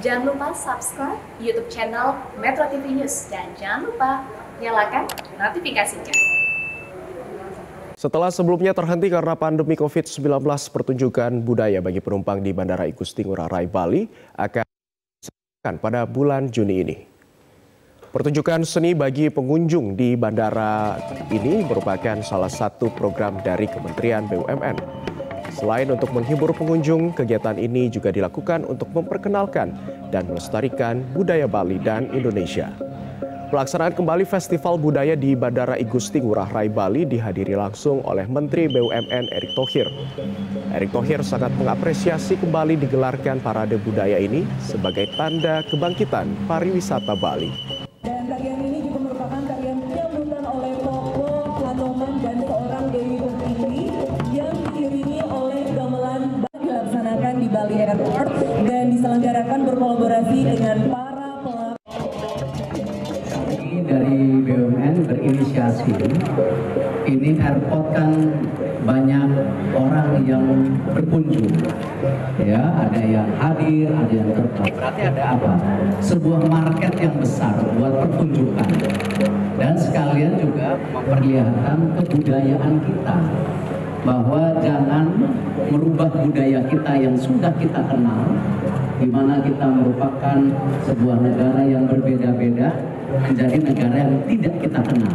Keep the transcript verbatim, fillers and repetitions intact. Jangan lupa subscribe YouTube channel Metro T V News dan jangan lupa nyalakan notifikasinya. Setelah sebelumnya terhenti karena pandemi COVID sembilan belas, pertunjukan budaya bagi penumpang di Bandara I Gusti Ngurah Rai, Bali akan diselenggarakan pada bulan Juni ini. Pertunjukan seni bagi pengunjung di bandara ini merupakan salah satu program dari Kementerian B U M N. Selain untuk menghibur pengunjung, kegiatan ini juga dilakukan untuk memperkenalkan dan melestarikan budaya Bali dan Indonesia. Pelaksanaan kembali Festival Budaya di Bandara I Gusti Ngurah Rai, Bali dihadiri langsung oleh Menteri B U M N Erick Thohir. Erick Thohir sangat mengapresiasi kembali digelarkan parade budaya ini sebagai tanda kebangkitan pariwisata Bali. Bali Airport dan diselenggarakan berkolaborasi dengan para pelaku dari B U M N berinisiasi. Ini airport kan banyak orang yang berkunjung, ya, ada yang hadir, ada yang tertarik. Berarti ada apa? Sebuah market yang besar buat pertunjukan dan sekalian juga memperlihatkan kebudayaan kita. Bahwa jangan merubah budaya kita yang sudah kita kenal, di mana kita merupakan sebuah negara yang berbeda-beda menjadi negara yang tidak kita kenal.